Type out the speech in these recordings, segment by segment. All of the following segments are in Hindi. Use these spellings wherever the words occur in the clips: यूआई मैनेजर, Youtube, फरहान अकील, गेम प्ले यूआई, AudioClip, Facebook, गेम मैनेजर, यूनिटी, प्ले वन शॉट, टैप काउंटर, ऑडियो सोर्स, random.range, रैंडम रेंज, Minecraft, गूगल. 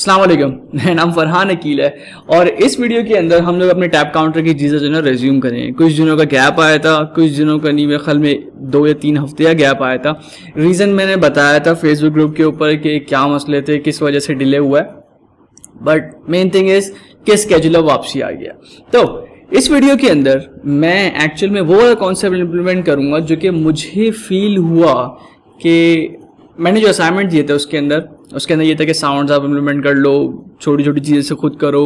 अस्सलाम वालेकुम, मेरा नाम फरहान अकील है और इस वीडियो के अंदर हम लोग अपने टैप काउंटर की चीज़ें जो है ना रेज्यूम करें। कुछ दिनों का गैप आया था, कुछ दिनों का नहीं मेरे ख्याल में 2 या 3 हफ्ते का गैप आया था। रीज़न मैंने बताया था फेसबुक ग्रुप के ऊपर कि क्या मसले थे, किस वजह से डिले हुआ है, बट मेन थिंग इज़ कि स्केड्यूल अब वापसी आ गया। तो इस वीडियो के अंदर मैं एक्चुअल में वो वाला कॉन्सेप्ट इम्प्लीमेंट करूँगा जो कि मुझे फील हुआ कि मैंने जो असाइनमेंट दिए थे उसके अंदर ये था कि साउंड्स आप इम्प्लीमेंट कर लो, छोटी छोटी चीज़ें से खुद करो।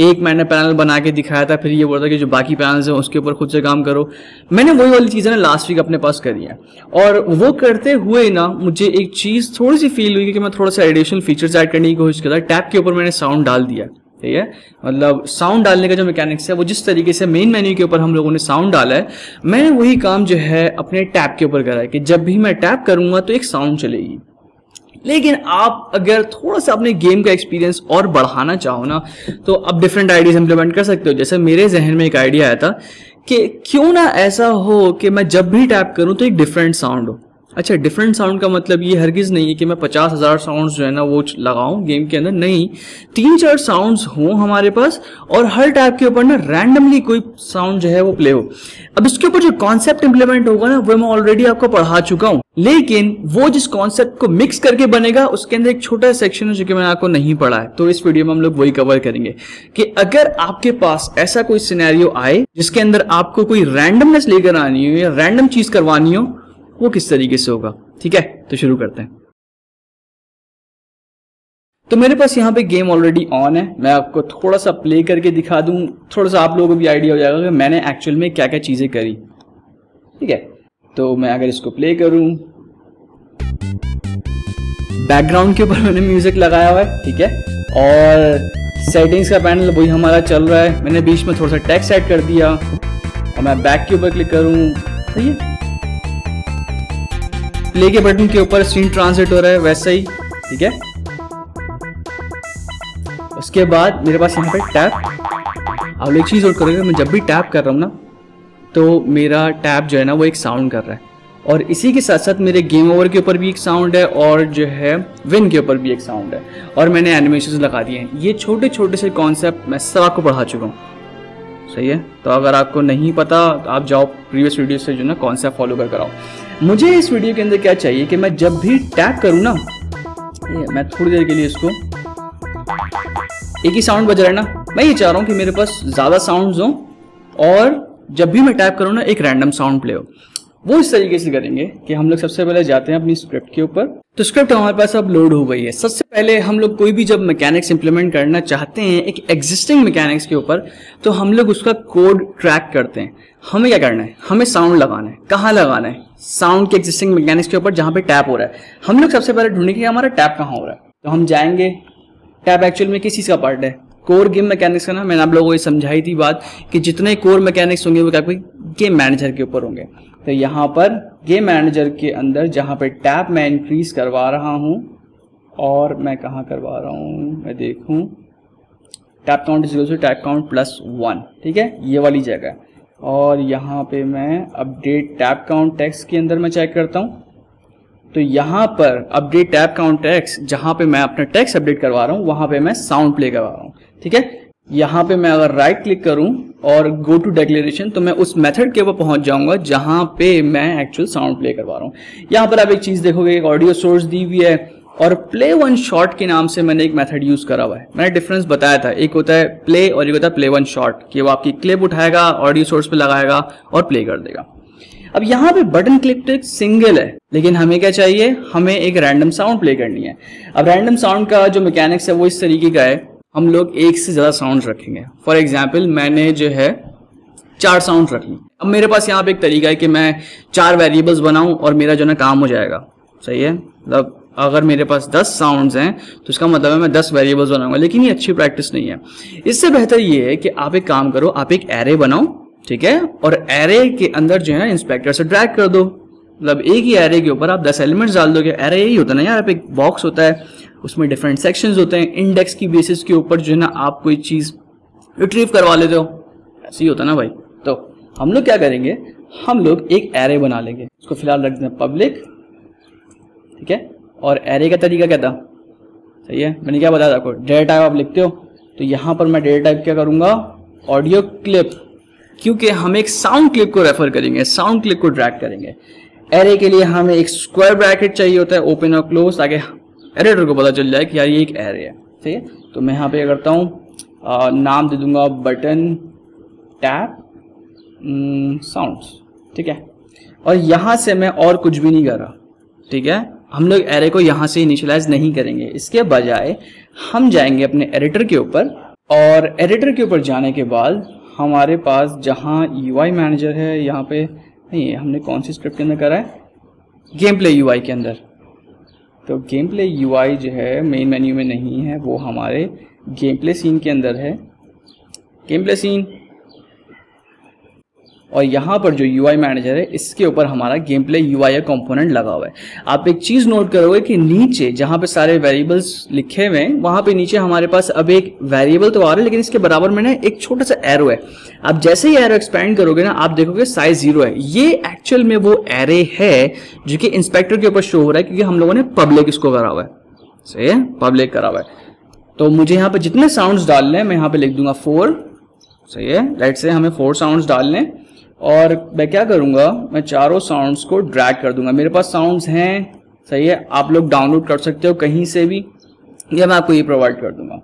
एक मैंने पैनल बना के दिखाया था, फिर ये बोला था कि जो बाकी पैनल्स हैं उसके ऊपर खुद से काम करो। मैंने वही वाली चीज़ें ना लास्ट वीक अपने पास करी हैं और वो करते हुए ना मुझे एक चीज़ थोड़ी सी फील हुई कि मैं थोड़ा सा एडिशनल फीचर्स ऐड करने की कोशिश कर रहा। टैप के ऊपर मैंने साउंड डाल दिया, ठीक है, मतलब साउंड डालने का जो मैकेनिक्स है वो जिस तरीके से मेन मेन्यू के ऊपर हम लोगों ने साउंड डाला है, मैंने वही काम जो है अपने टैप के ऊपर करा है कि जब भी मैं टैप करूँगा तो एक साउंड चलेगी। लेकिन आप अगर थोड़ा सा अपने गेम का एक्सपीरियंस और बढ़ाना चाहो ना तो आप डिफरेंट आइडियाज़ इम्प्लीमेंट कर सकते हो। जैसे मेरे जहन में एक आइडिया आया था कि क्यों ना ऐसा हो कि मैं जब भी टैप करूं तो एक डिफरेंट साउंड हो। अच्छा, डिफरेंट साउंड का मतलब ये हरगिज़ नहीं है कि मैं 50,000 साउंड्स जो है ना वो लगाऊं गेम के अंदर, नहीं, 3-4 साउंड्स हों हमारे पास और हर टैप के ऊपर ना रैंडमली कोई साउंड जो है वो प्ले हो। अब इसके ऊपर जो कॉन्सेप्ट इंप्लीमेंट होगा ना वो मैं ऑलरेडी आपको पढ़ा चुका हूँ, लेकिन वो जिस कॉन्सेप्ट को मिक्स करके बनेगा उसके अंदर एक छोटा सेक्शन है जो कि मैंने आपको नहीं पढ़ा है। तो इस वीडियो में हम लोग वही कवर करेंगे कि अगर आपके पास ऐसा कोई सिनेरियो आए जिसके अंदर आपको कोई रैंडमनेस लेकर आनी हो या रैंडम चीज करवानी हो वो किस तरीके से होगा। ठीक है, तो शुरू करते हैं। तो मेरे पास यहाँ पे गेम ऑलरेडी ऑन है, मैं आपको थोड़ा सा प्ले करके दिखा दूं, थोड़ा सा आप लोगों को भी आइडिया हो जाएगा कि मैंने एक्चुअल में क्या क्या चीजें करी। ठीक है, तो मैं अगर इसको प्ले करूं, बैकग्राउंड के ऊपर मैंने म्यूजिक लगाया हुआ है, ठीक है, और सेटिंग्स का पैनल वही हमारा चल रहा है। मैंने बीच में थोड़ा सा टेक्स्ट ऐड कर दिया और मैं बैक के ऊपर क्लिक करूँ, सही है, प्ले के बटन के ऊपर सीन ट्रांसलेट हो रहा है वैसा ही, ठीक है। उसके बाद मेरे पास यहाँ पे टैप, आप लोग एक चीज़ और करोगे, मैं जब भी टैप कर रहा हूँ ना तो मेरा टैप जो है ना वो एक साउंड कर रहा है और इसी के साथ साथ मेरे गेम ओवर के ऊपर भी एक साउंड है और जो है विन के ऊपर भी एक साउंड है और मैंने एनिमेशन लगा दिए हैं। ये छोटे छोटे से कॉन्सेप्ट मैं सब आपको पढ़ा चुका हूँ, सही है। तो अगर आपको नहीं पता तो आप जाओ प्रीवियस वीडियो से जो ना कॉन्सेप्ट फॉलो कर कराओ। मुझे इस वीडियो के अंदर क्या चाहिए कि मैं जब भी टैप करूँ ना, मैं थोड़ी देर के लिए इसको, एक ही साउंड बज रहा है ना, मैं ये चाह रहा हूँ कि मेरे पास ज़्यादा साउंड्स हों और जब भी मैं टैप करूँ ना एक रैंडम साउंड प्ले हो। वो इस तरीके से करेंगे कि हम लोग सबसे पहले जाते हैं अपनी स्क्रिप्ट के ऊपर। तो स्क्रिप्ट हमारे पास अब लोड हो गई है। सबसे पहले हम लोग कोई भी जब मैकेनिक्स इंप्लीमेंट करना चाहते हैं एक एग्जिस्टिंग मैकेनिक्स के ऊपर तो हम लोग उसका कोड ट्रैक करते हैं। हमें क्या करना है, हमें साउंड लगाना है। कहाँ लगाना है? साउंड के एग्जिस्टिंग मैकेनिक्स के ऊपर जहाँ पे टैप हो रहा है। हम लोग सबसे पहले ढूंढेंगे हमारा टैप कहाँ हो रहा है। तो हम जाएंगे, टैप एक्चुअल में किस चीज़ का पार्ट है, कोर गेम मैकेनिक्स का ना, मैंने आप लोगों को समझाई थी बात कि जितने कोर मैकेनिक्स होंगे वो क्या गेम मैनेजर के ऊपर होंगे। तो यहाँ पर गेम मैनेजर के अंदर जहाँ पे टैप मैं इंक्रीज करवा रहा हूँ और मैं कहाँ करवा रहा हूँ, मैं देखूँ, tap count is equal to tap count +1, ठीक है, ये वाली जगह। और यहाँ पे मैं अपडेट टैप काउंट टेक्स्ट के अंदर मैं चेक करता हूँ तो यहाँ पर अपडेट टैप काउंट टेक्स्ट, जहाँ पे मैं अपना टेक्स्ट अपडेट करवा रहा हूँ वहाँ पे मैं साउंड प्ले करवा रहा हूँ, ठीक है। यहाँ पे मैं अगर राइट क्लिक करूँ और गो टू डिक्लेरेशन तो मैं उस मेथड के ऊपर पहुँच जाऊँगा जहाँ पे मैं एक्चुअल साउंड प्ले करवा रहा हूँ। यहाँ पर आप एक चीज़ देखोगे, एक ऑडियो सोर्स दी हुई है और प्ले वन शॉट के नाम से मैंने एक मेथड यूज़ करा हुआ है। मैंने डिफरेंस बताया था, एक होता है प्ले और एक होता है प्ले वन शॉट, कि वो आपकी क्लिप उठाएगा, ऑडियो सोर्स पे लगाएगा और प्ले कर देगा। अब यहाँ पे बटन क्लिप तो एक सिंगल है, लेकिन हमें क्या चाहिए, हमें एक रैंडम साउंड प्ले करनी है। अब रैंडम साउंड का जो मैकेनिक्स है वो इस तरीके का है, हम लोग एक से ज़्यादा साउंड रखेंगे। फॉर एग्जाम्पल मैंने जो है 4 साउंड रख ली। अब मेरे पास यहाँ पे एक तरीका है कि मैं 4 वेरिएबल्स बनाऊँ और मेरा जो ना काम हो जाएगा, सही है। मतलब अगर मेरे पास 10 साउंड्स हैं तो इसका मतलब है मैं 10 वेरिएबल्स बनाऊंगा, लेकिन ये अच्छी प्रैक्टिस नहीं है। इससे बेहतर ये है कि आप एक काम करो, आप एक एरे बनाओ, ठीक है, और एरे के अंदर जो है ना इंस्पेक्टर से ड्रैग कर दो। मतलब एक ही एरे के ऊपर आप 10 एलिमेंट्स डाल दोगे। एरे यही होता है ना यार, एक बॉक्स होता है उसमें डिफरेंट सेक्शंस होते हैं, इंडेक्स की बेसिस के ऊपर जो है ना आप कोई चीज़ रिट्रीव करवा लेते हो, ऐसे ही होता है ना भाई। तो हम लोग क्या करेंगे, हम लोग एक एरे बना लेंगे, उसको फिलहाल रख दें पब्लिक, ठीक है। और एरे का तरीका क्या था, सही है। मैंने क्या बताया आपको, डेटा टाइप आप लिखते हो तो यहाँ पर मैं डेटा टाइप क्या करूँगा, ऑडियो क्लिप, क्योंकि हम एक साउंड क्लिप को रेफर करेंगे, साउंड क्लिप को ड्रैग करेंगे। एरे के लिए हमें एक स्क्वायर ब्रैकेट चाहिए होता है, ओपन और क्लोज, ताकि एडिटर को पता चल जाए कि यार ये एक एरे है। ठीक है, तो मैं यहाँ पे क्या करता हूँ, नाम दे दूंगा बटन टैप साउंड्स। ठीक है, और यहाँ से मैं और कुछ भी नहीं कर रहा। ठीक है, हम लोग एरे को यहाँ से इनिशियलाइज नहीं करेंगे, इसके बजाय हम जाएंगे अपने एडिटर के ऊपर, और एडिटर के ऊपर जाने के बाद हमारे पास जहाँ यूआई मैनेजर है, यहाँ पे नहीं, हमने कौन सी स्क्रिप्ट के अंदर करा है, गेम प्ले यूआई के अंदर। तो गेम प्ले यूआई जो है मेन मेन्यू में नहीं है, वो हमारे गेम प्ले सीन के अंदर है, गेम प्ले सीन, और यहाँ पर जो यूआई मैनेजर है इसके ऊपर हमारा गेम प्ले यूआई कंपोनेंट लगा हुआ है। आप एक चीज़ नोट करोगे कि नीचे जहाँ पे सारे वेरिएबल्स लिखे हुए हैं, वहाँ पे नीचे हमारे पास अब एक वेरिएबल तो आ रहा है, लेकिन इसके बराबर में ना एक छोटा सा एरो है। आप जैसे ही एरो एक्सपेंड करोगे ना, आप देखोगे साइज 0 है। ये एक्चुअल में वो एरे है जो कि इंस्पेक्टर के ऊपर शो हो रहा है, क्योंकि हम लोगों ने पब्लिक इसको करा हुआ है। सही है, पब्लिक करा हुआ है। तो मुझे यहाँ पे जितने साउंड डालने हैं मैं यहाँ पे लिख दूंगा 4। सही है, लेट्स से हमें 4 साउंड डालने, और मैं क्या करूंगा, मैं चारों साउंड्स को ड्रैग कर दूंगा। मेरे पास साउंड्स हैं, सही है, आप लोग डाउनलोड कर सकते हो कहीं से भी, या मैं आपको ये प्रोवाइड कर दूंगा।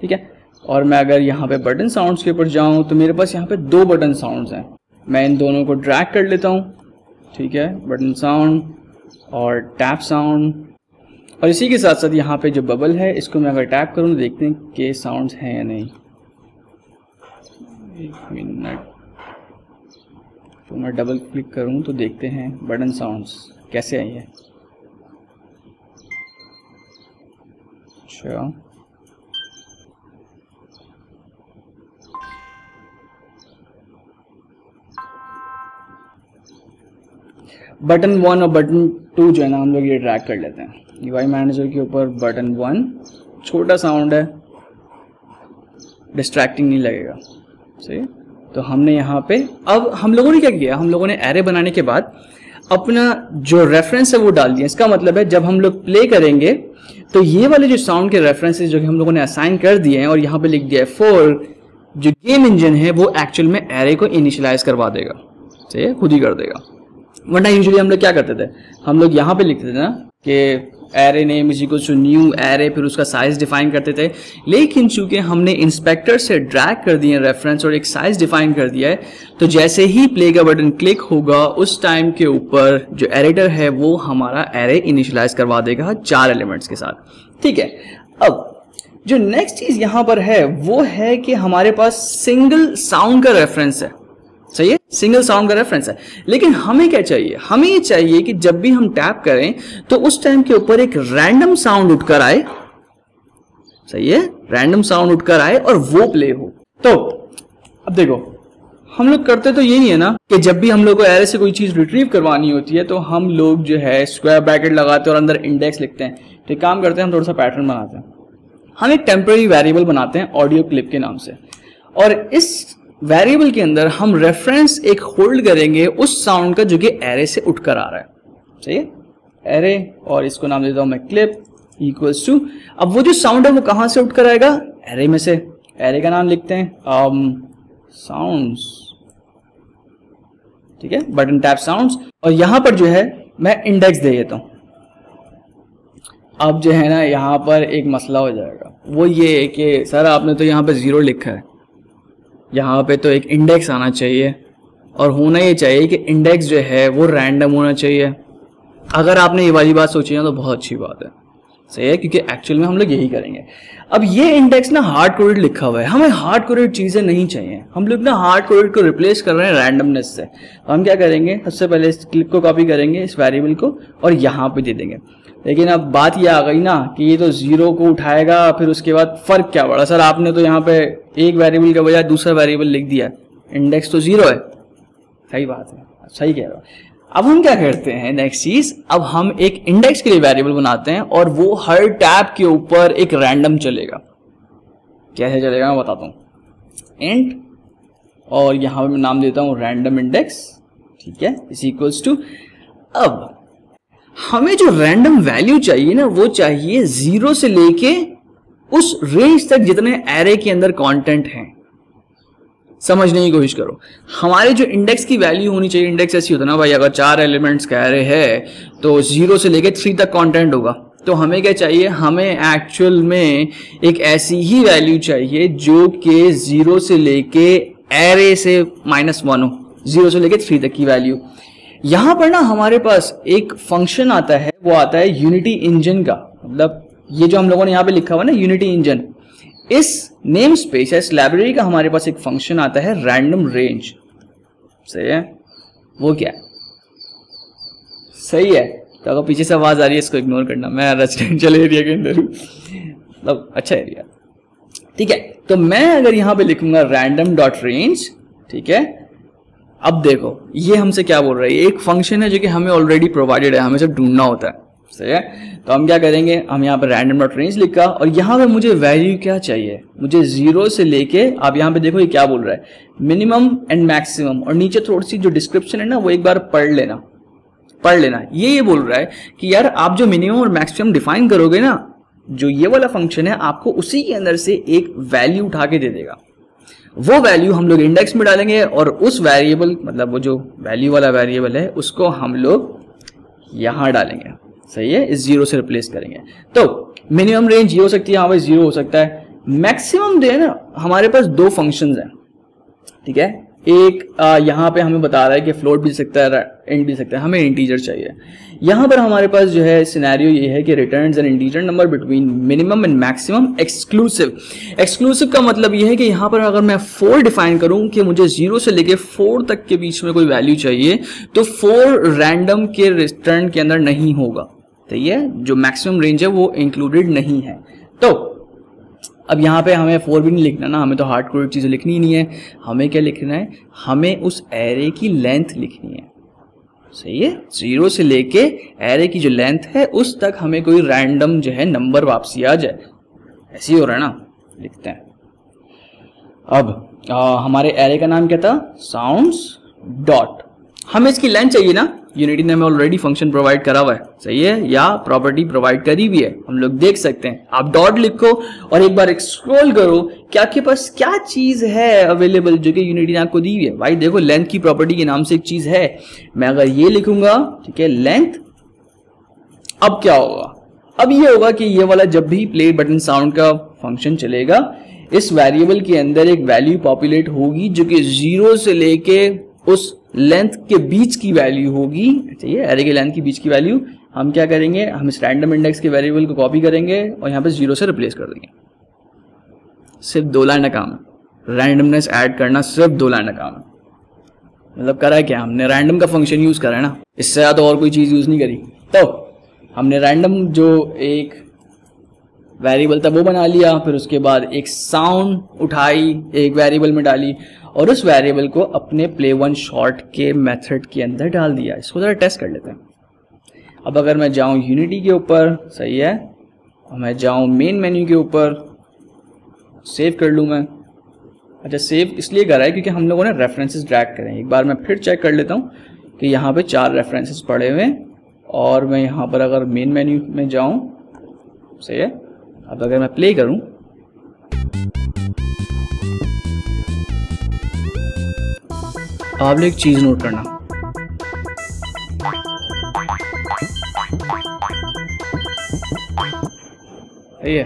ठीक है, और मैं अगर यहाँ पे बटन साउंड्स के ऊपर जाऊँ तो मेरे पास यहाँ पे 2 बटन साउंड्स हैं, मैं इन दोनों को ड्रैग कर लेता हूँ। ठीक है, बटन साउंड और टैप साउंड, और इसी के साथ साथ यहाँ पर जो बबल है इसको मैं अगर टैप करूँ तो देखते हैं कि साउंड्स हैं या नहीं। एक मिनट, तो मैं डबल क्लिक करूं तो देखते हैं बटन साउंड्स कैसे आई है। अच्छा, बटन 1 और बटन 2 जो है ना, हम लोग ये ट्रैक कर लेते हैं। यूआई मैनेजर के ऊपर बटन 1 छोटा साउंड है, डिस्ट्रैक्टिंग नहीं लगेगा। सही, तो हमने यहाँ पे, अब हम लोगों ने क्या किया, हम लोगों ने एरे बनाने के बाद अपना जो रेफरेंस है वो डाल दिया। इसका मतलब है जब हम लोग प्ले करेंगे तो ये वाले जो साउंड के रेफरेंसेस जो कि हम लोगों ने असाइन कर दिए हैं, और यहाँ पे लिख दिया है 4, जो गेम इंजन है वो एक्चुअल में एरे को इनिशियलाइज करवा देगा। सही है, खुद ही कर देगा। वरना यूजुअली हम लोग क्या करते थे, हम लोग यहाँ पे लिखते थे ना कि array name is equal to new array, फिर उसका साइज डिफाइन करते थे। लेकिन चूंकि हमने इंस्पेक्टर से ड्रैग कर दिए रेफरेंस और एक साइज डिफाइन कर दिया है, तो जैसे ही प्ले का बटन क्लिक होगा उस टाइम के ऊपर जो एडिटर है वो हमारा एरे इनिशियलाइज करवा देगा 4 एलिमेंट्स के साथ। ठीक है, अब जो नेक्स्ट चीज यहाँ पर है वो है कि हमारे पास सिंगल साउंड का रेफरेंस है। सही है, सिंगल साउंड का रेफरेंस है, लेकिन हमें क्या चाहिए, हमें ये चाहिए कि जब भी हम टैप करें तो उस टाइम के ऊपर एक रैंडम साउंड उठकर आए। सही है, रैंडम साउंड उठकर आए और वो प्ले हो। तो अब देखो, हम लोग करते तो यही है ना कि जब भी हम लोग को एरे से कोई चीज रिट्रीव करवानी होती है तो हम लोग जो है स्क्वायर ब्रैकेट लगाते हैं और अंदर इंडेक्स लिखते हैं। तो काम करते हैं, हम थोड़ा सा पैटर्न बनाते हैं, हम एक टेम्पररी वेरिएबल बनाते हैं ऑडियो क्लिप के नाम से, और इस वेरिएबल के अंदर हम रेफरेंस एक होल्ड करेंगे उस साउंड का जो कि एरे से उठकर आ रहा है। सही है, एरे, और इसको नाम देता हूं मैं क्लिप इक्वल्स टू। अब वो जो साउंड है वो कहाँ से उठकर आएगा, एरे में से। एरे का नाम लिखते हैं साउंड्स। ठीक है, बटन टैप साउंड्स, और यहां पर जो है मैं इंडेक्स दे देता हूं। अब जो है ना यहाँ पर एक मसला हो जाएगा, वो ये कि सर आपने तो यहाँ पर 0 लिखा है, यहाँ पे तो एक इंडेक्स आना चाहिए, और होना ये चाहिए कि इंडेक्स जो है वो रैंडम होना चाहिए। अगर आपने ये वाली बात सोची है तो बहुत अच्छी बात है। सही है, क्योंकि एक्चुअल में हम लोग यही करेंगे। अब ये इंडेक्स ना हार्ड कोडेड लिखा हुआ है, हमें हार्ड कोडेड चीज़ें नहीं चाहिए, हम लोग ना हार्ड कोडेड को रिप्लेस कर रहे हैं रैंडमनेस से। तो हम क्या करेंगे, सबसे पहले इस क्लिप को कॉपी करेंगे, इस वेरिएबल को, और यहाँ पे दे देंगे। लेकिन अब बात यह आ गई ना कि ये तो 0 को उठाएगा, फिर उसके बाद फर्क क्या पड़ा, सर आपने तो यहाँ पे एक वेरिएबल के बजाय दूसरा वेरिएबल लिख दिया, इंडेक्स तो 0 है। सही बात है, सही कह रहे हो। अब हम क्या करते हैं नेक्स्ट चीज, अब हम एक इंडेक्स के लिए वेरिएबल बनाते हैं और वो हर टैब के ऊपर एक रैंडम चलेगा। कैसे चलेगा मैं बताता हूँ, इंट, और यहाँ पर मैं नाम देता हूँ रैंडम इंडेक्स। ठीक है, इज इक्वल्स टू, अब हमें जो रैंडम वैल्यू चाहिए ना वो चाहिए 0 से लेके उस रेंज तक जितने एरे के अंदर कंटेंट हैं। समझने की कोशिश करो, हमारे जो इंडेक्स की वैल्यू होनी चाहिए, इंडेक्स ऐसी होता है ना भाई, अगर 4 एलिमेंट्स का एरे है तो 0 से लेकर 3 तक कंटेंट होगा। तो हमें क्या चाहिए, हमें एक्चुअल में एक ऐसी ही वैल्यू चाहिए जो कि 0 से लेके एरे से -1 हो, 0 से लेके 3 तक की वैल्यू। यहां पर ना हमारे पास एक फंक्शन आता है, वो आता है यूनिटी इंजन का, मतलब ये जो हम लोगों ने यहाँ पे लिखा हुआ ना यूनिटी इंजन, इस नेम स्पेस या इस लाइब्रेरी का हमारे पास एक फंक्शन आता है रैंडम रेंज। सही है, वो क्या है, सही है। तो अगर पीछे से आवाज आ रही है इसको इग्नोर करना, मैं रेजिडेंशियल एरिया के अंदर हूँ, मतलब अच्छा एरिया। ठीक है, तो मैं अगर यहाँ पे लिखूंगा रैंडम डॉट रेंज, ठीक है, अब देखो ये हमसे क्या बोल रहा है, एक फंक्शन है जो कि हमें ऑलरेडी प्रोवाइडेड है, हमें सब ढूंढना होता है। सही है, तो हम क्या करेंगे, हम यहाँ पे रैंडम डॉट रेंज लिखा और यहाँ पे मुझे वैल्यू क्या चाहिए, मुझे 0 से लेके, आप यहाँ पे देखो ये क्या बोल रहा है, मिनिमम एंड मैक्सिमम, और नीचे थोड़ी सी जो डिस्क्रिप्शन है ना वो एक बार पढ़ लेना। ये बोल रहा है कि यार आप जो मिनिमम और मैक्सिमम डिफाइन करोगे ना, जो ये वाला फंक्शन है आपको उसी के अंदर से एक वैल्यू उठा के दे देगा। वो वैल्यू हम लोग इंडेक्स में डालेंगे और उस वेरिएबल, मतलब वो जो वैल्यू वाला वेरिएबल है उसको हम लोग यहाँ डालेंगे। सही है, इस 0 से रिप्लेस करेंगे। तो मिनिमम रेंज ये हो सकती है, यहाँ पे 0 हो सकता है। मैक्सिमम जो है ना, हमारे पास दो फंक्शंस हैं, ठीक है, एक यहाँ पे हमें बता रहा है कि फ्लोट भी सकता है, इंट भी सकता है, हमें इंटीजर चाहिए। यहाँ पर हमारे पास जो है सिनेरियो ये है कि returns an integer number between minimum and maximum exclusive. Exclusive का मतलब ये है कि यहाँ पर अगर मैं 4 डिफाइन करूँ कि मुझे 0 से लेके 4 तक के बीच में कोई वैल्यू चाहिए, तो 4 रैंडम के रिटर्न के अंदर नहीं होगा। तो ये जो मैक्सिमम रेंज है वो इंक्लूडेड नहीं है। तो अब यहाँ पे हमें 4 भी नहीं लिखना ना, हमें तो हार्ड कोड चीज़ें लिखनी ही नहीं है। हमें क्या लिखना है, हमें उस एरे की लेंथ लिखनी है। सही है, 0 से लेके एरे की जो लेंथ है उस तक हमें कोई रैंडम जो है नंबर वापसी आ जाए, ऐसे ही हो रहा है ना, लिखते हैं। अब हमारे एरे का नाम क्या था, साउंड्स डॉट। हमें इसकी लेंथ चाहिए ना, यूनिटी ने हमें ऑलरेडी फंक्शन प्रोवाइड करा हुआ है। सही है, या प्रॉपर्टी प्रोवाइड करी हुई है, हम लोग देख सकते हैं। आप डॉट लिखो और एक बार स्क्रॉल करो कि आपके पास क्या चीज है अवेलेबल जो कि यूनिटी ने आपको दी हुई है। भाई देखो, लेंथ की प्रॉपर्टी के नाम से एक चीज है, मैं अगर ये लिखूंगा, ठीक है, लेंथ, अब क्या होगा, अब ये होगा कि ये वाला जब भी प्ले बटन साउंड का फंक्शन चलेगा, इस वेरिएबल के अंदर एक वैल्यू पॉपुलेट होगी जो कि 0 से लेके उस लेंथ के बीच की वैल्यू होगी। चाहिए एरे के लेंथ के बीच की वैल्यू, हम क्या करेंगे, हम इस रैंडम इंडेक्स के वेरिएबल को कॉपी करेंगे और यहाँ पे 0 से रिप्लेस कर देंगे। सिर्फ 2 लाइन का काम है, रैंडमनेस ऐड करना सिर्फ 2 लाइन का काम है। मतलब करा क्या, हमने रैंडम का फंक्शन यूज करा है ना, इससे ज़्यादा और कोई चीज़ यूज नहीं करी। तो हमने रैंडम जो एक वेरिएबल था वो बना लिया, फिर उसके बाद एक साउंड उठाई, एक वेरिएबल में डाली और उस वेरिएबल को अपने प्ले वन शॉट के मेथड के अंदर डाल दिया। इसको ज़रा टेस्ट कर लेते हैं। अब अगर मैं जाऊं यूनिटी के ऊपर, सही है, और मैं जाऊं मेन मेन्यू के ऊपर, सेव कर लूं मैं। अच्छा, सेव इसलिए कर रहा है क्योंकि हम लोगों ने रेफरेंसेस ड्रैग करें। एक बार मैं फिर चेक कर लेता हूं कि यहाँ पे 4 रेफरेंसेस पड़े हुए हैं और मैं यहाँ पर अगर मेन मेन्यू में जाऊँ, सही है, अब अगर मैं प्ले करूँ, आप एक चीज नोट करना, ये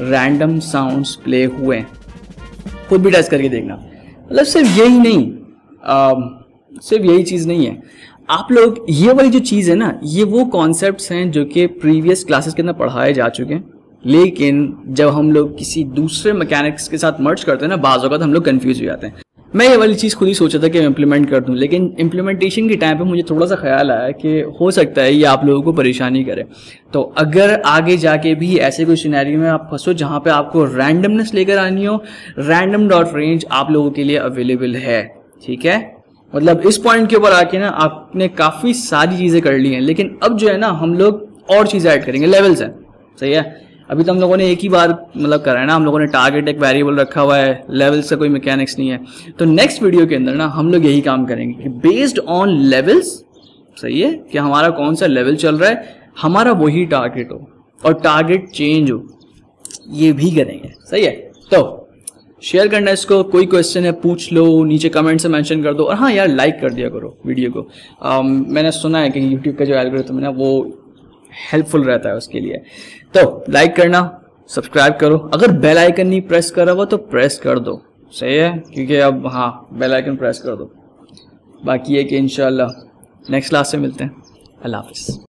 रैंडम साउंड्स प्ले हुए हैं। खुद भी टेस्ट करके देखना। मतलब सिर्फ यही चीज नहीं है, आप लोग ये वाली जो चीज है ना, ये वो कॉन्सेप्ट्स हैं जो कि प्रीवियस क्लासेस के अंदर पढ़ाए जा चुके हैं, लेकिन जब हम लोग किसी दूसरे मैकेनिक्स के साथ मर्ज करते हैं ना, बाज़ औक़ात हम लोग कंफ्यूज हो जाते हैं। मैं ये वाली चीज़ खुद ही सोचा था कि मैं इम्प्लीमेंट कर दूं, लेकिन इम्प्लीमेंटेशन के टाइम पे मुझे थोड़ा सा ख्याल आया कि हो सकता है ये आप लोगों को परेशानी करे। तो अगर आगे जाके भी ऐसे कोई सिनेरियो में आप फंसो जहाँ पे आपको रैंडमनेस लेकर आनी हो, रैंडम डॉट रेंज आप लोगों के लिए अवेलेबल है। ठीक है, मतलब इस पॉइंट के ऊपर आके ना आपने काफ़ी सारी चीज़ें कर ली हैं, लेकिन अब जो है ना हम लोग और चीज़ें ऐड करेंगे, लेवल्स हैं। सही है, अभी तो हम लोगों ने एक ही बार मतलब करा है ना, हम लोगों ने टारगेट एक वेरिएबल रखा हुआ है, लेवल्स का कोई मैकेनिक्स नहीं है। तो नेक्स्ट वीडियो के अंदर ना हम लोग यही काम करेंगे कि बेस्ड ऑन लेवल्स, सही है, कि हमारा कौन सा लेवल चल रहा है, हमारा वही टारगेट हो और टारगेट चेंज हो। ये भी करेंगे, सही है। तो शेयर करना इसको, कोई क्वेश्चन है पूछ लो, नीचे कमेंट से मेंशन कर दो। और हाँ यार, लाइक कर दिया करो वीडियो को। मैंने सुना है कि यूट्यूब का जो एल्गोरिथम है ना वो हेल्पफुल रहता है उसके लिए। तो लाइक करना, सब्सक्राइब करो, अगर बेल आइकन नहीं प्रेस करा हुआ तो प्रेस कर दो, सही है, क्योंकि अब हाँ बेल आइकन प्रेस कर दो। बाकी ये कि इंशाल्लाह नेक्स्ट क्लास से मिलते हैं। अल्लाह हाफिज़।